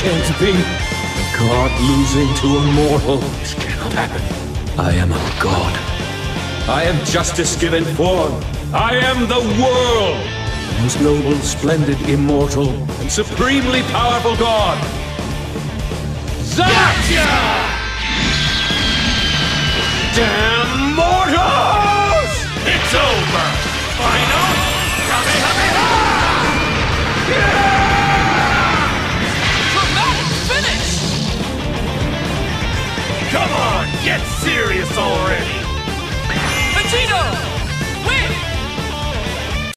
Can't be. God losing to a mortal. This cannot happen. I am a god. I am justice given form. I am the world. Most noble, splendid, immortal, and supremely powerful god. Zakya! Damn mortals! It's over. Final. Yeah! Come on, get serious already!